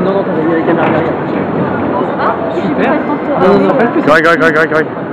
Non, non, t'as vu les caméras derrière. Super. Non, non, non, pas le plus. Greg.